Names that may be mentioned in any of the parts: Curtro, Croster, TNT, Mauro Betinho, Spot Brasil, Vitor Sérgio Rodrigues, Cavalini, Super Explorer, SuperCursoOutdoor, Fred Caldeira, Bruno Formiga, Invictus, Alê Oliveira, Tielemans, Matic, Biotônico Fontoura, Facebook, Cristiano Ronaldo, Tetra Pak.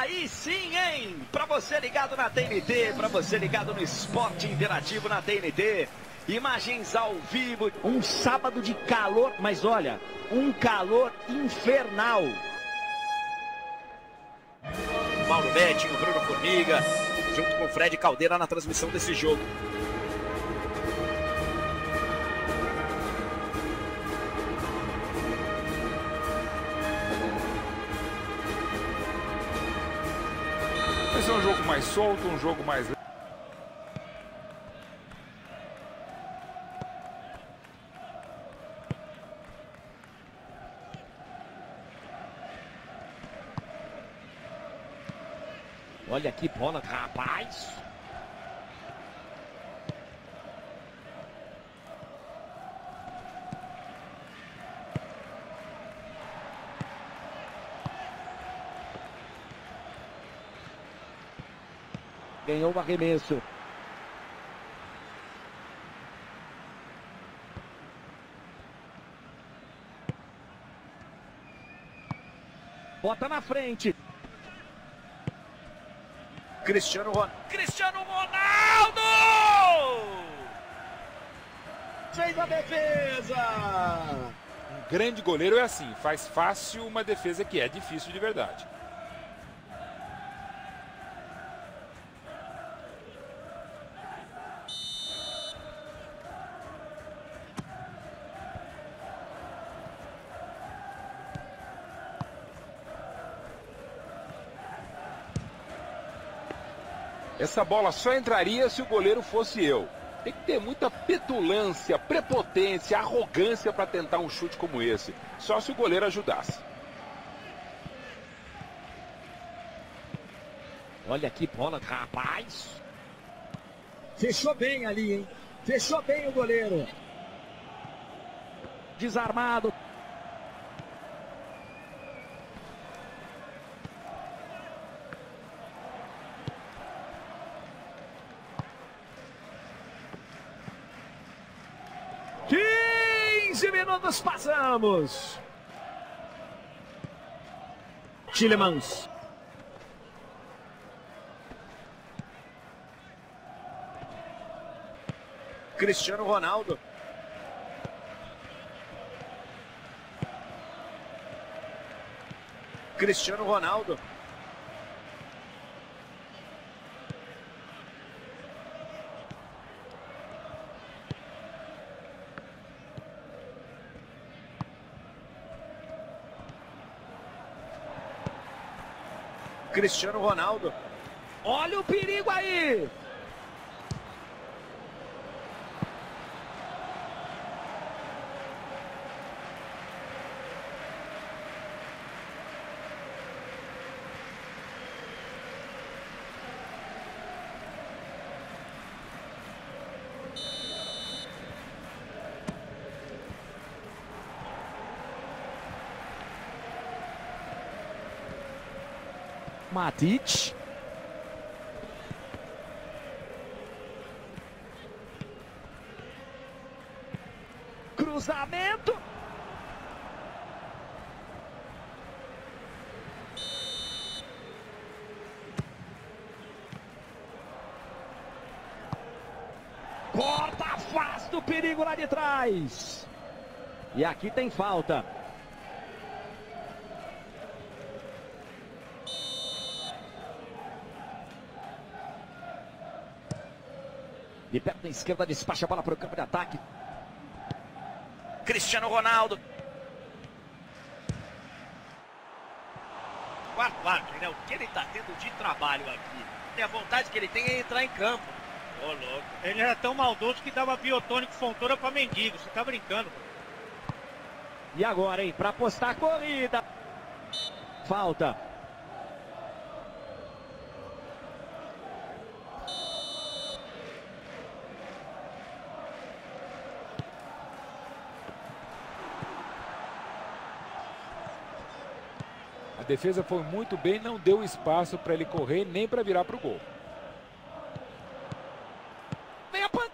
Aí sim, hein? Pra você ligado na TNT, pra você ligado no esporte interativo na TNT. Imagens ao vivo. Um sábado de calor, mas olha, um calor infernal. Mauro Betinho, Bruno Formiga, junto com o Fred Caldeira na transmissão desse jogo. Esse é um jogo mais solto, um jogo mais... Olha que bola, rapaz! Ganhou o arremesso. Bota na frente. Cristiano Ronaldo! Fez a defesa! Um grande goleiro é assim, faz fácil uma defesa que é difícil de verdade. Essa bola só entraria se o goleiro fosse eu. Tem que ter muita petulância, prepotência, arrogância para tentar um chute como esse. Só se o goleiro ajudasse. Olha que bola, rapaz. Fechou bem ali, hein? Fechou bem o goleiro. Desarmado. Minutos passamos. Tielemans. Cristiano Ronaldo. Cristiano Ronaldo. Cristiano Ronaldo. Olha o perigo aí. Matic. Cruzamento. Corta, afasta o perigo lá de trás. E aqui tem falta. De perto da esquerda, despacha a bola para o campo de ataque. Cristiano Ronaldo. Quarto árbitro, né? O que ele está tendo de trabalho aqui? E a vontade que ele tem é entrar em campo. Ô, louco. Ele era tão maldoso que dava biotônico Fontoura para mendigo. Você tá brincando, mano. E agora, hein? Para apostar a corrida. Falta. A defesa foi muito bem, não deu espaço para ele correr, nem para virar para o gol. Vem a pancada!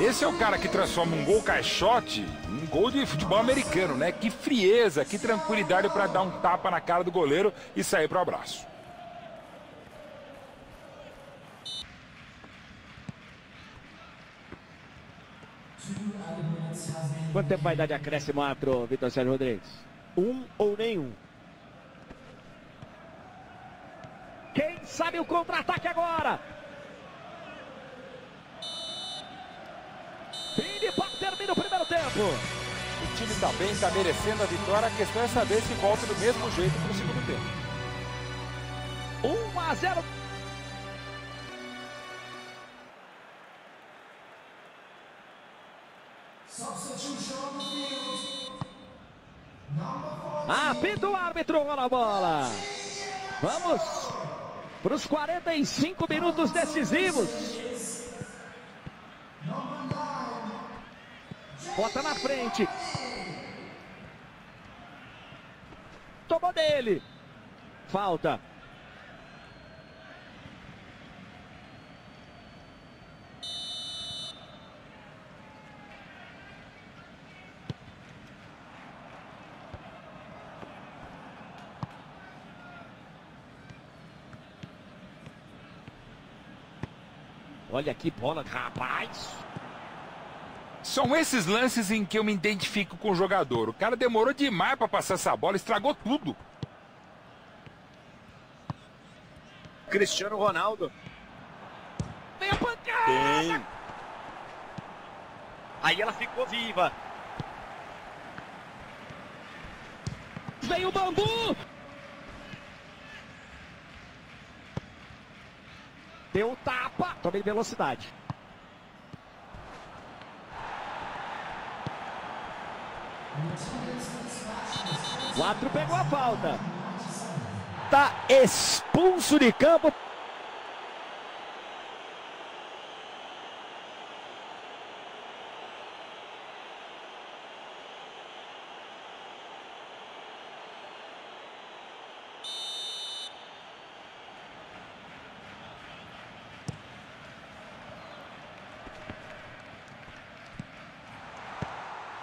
Esse é o cara que transforma um gol caixote em um gol de futebol americano, né? Que frieza, que tranquilidade para dar um tapa na cara do goleiro e sair para o abraço. Quanto tempo vai dar de acréscimo, árbitro, Vitor Sérgio Rodrigues? Um ou nenhum? Quem sabe o contra-ataque agora? Fim de papo, termina o primeiro tempo. O time está bem, está merecendo a vitória. A questão é saber se volta do mesmo jeito para o segundo tempo. 1-0. Apita o árbitro, rola a bola. Vamos para os 45 minutos decisivos. Bota na frente. Tomou dele. Falta. Olha que bola, rapaz! São esses lances em que eu me identifico com o jogador. O cara demorou demais para passar essa bola, estragou tudo. Cristiano Ronaldo. Vem a pancada! Tem. Aí ela ficou viva. Vem o bambu! Deu tapa, também velocidade. O árbitro pegou a falta. Tá expulso de campo.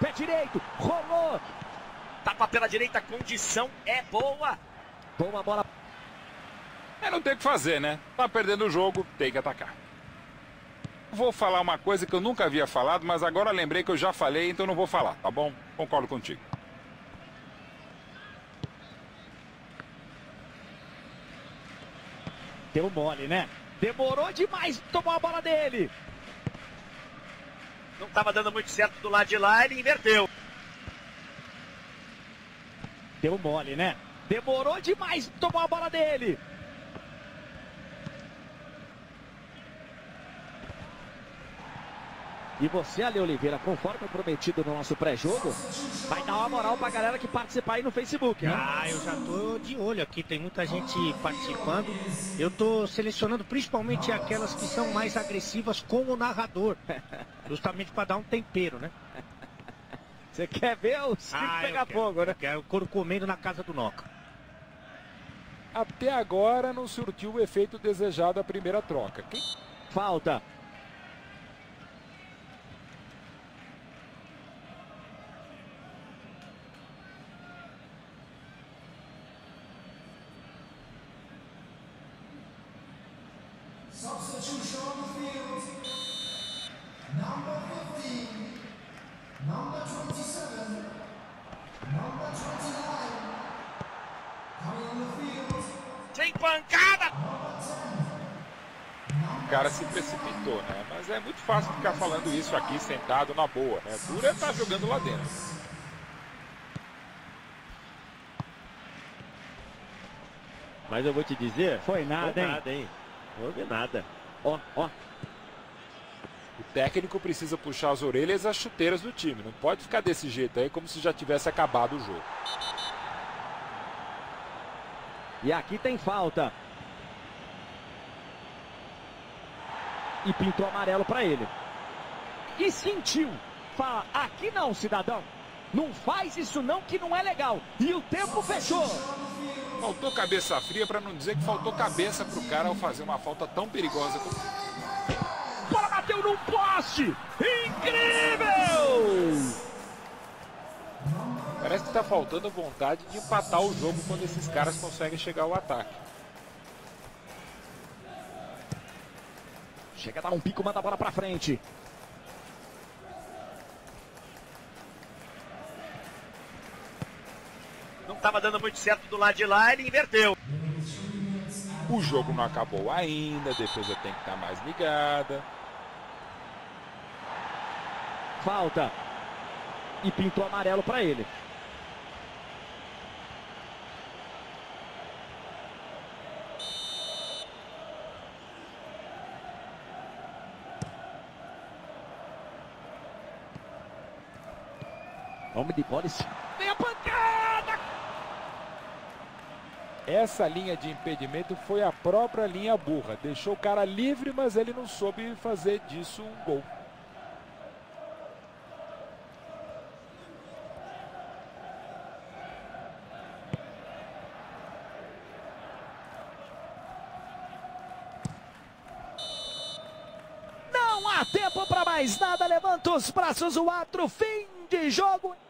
Pé direito, rolou. Tapa pela direita, a condição é boa. Boa bola. É, não tem o que fazer, né? Tá perdendo o jogo, tem que atacar. Vou falar uma coisa que eu nunca havia falado, mas agora lembrei que eu já falei, então não vou falar, tá bom? Concordo contigo. Deu mole, né? Demorou demais, tomou a bola dele. Não estava dando muito certo do lado de lá, ele inverteu. Deu mole, né? Demorou demais, tomou a bola dele. E você, Alê Oliveira, conforme prometido no nosso pré-jogo, vai dar uma moral pra galera que participar aí no Facebook, né? Ah, eu já tô de olho aqui, tem muita gente participando. Eu tô selecionando principalmente aquelas que são mais agressivas com o narrador, justamente pra dar um tempero, né? Você quer ver o circo pegar fogo, né? Quero o couro comendo na casa do Noca. Até agora não surtiu o efeito desejado a primeira troca. Quem... Falta. Tem pancada! O cara se precipitou, né? Mas é muito fácil ficar falando isso aqui sentado na boa, né? Dura é estar jogando lá dentro. Mas eu vou te dizer, foi nada, foi nada, hein? Não houve nada. Ó, ó. O técnico precisa puxar as orelhas e as chuteiras do time. Não pode ficar desse jeito aí, como se já tivesse acabado o jogo. E aqui tem falta. E pintou amarelo para ele. E sentiu. Fala, aqui não, cidadão. Não faz isso não, que não é legal. E o tempo fechou. Faltou cabeça fria, para não dizer que faltou cabeça pro cara ao fazer uma falta tão perigosa como... bateu num poste. Incrível! Parece que tá faltando vontade de empatar o jogo quando esses caras conseguem chegar ao ataque. Chega a dar um pico, manda a bola pra frente. Não estava dando muito certo do lado de lá, ele inverteu. O jogo não acabou ainda, a defesa tem que estar mais ligada. Falta. E pintou amarelo para ele. Homem de bola. Vem a pancada! Essa linha de impedimento foi a própria linha burra. Deixou o cara livre, mas ele não soube fazer disso um gol. Não há tempo para mais nada. Levanta os braços, o atro, fim de jogo.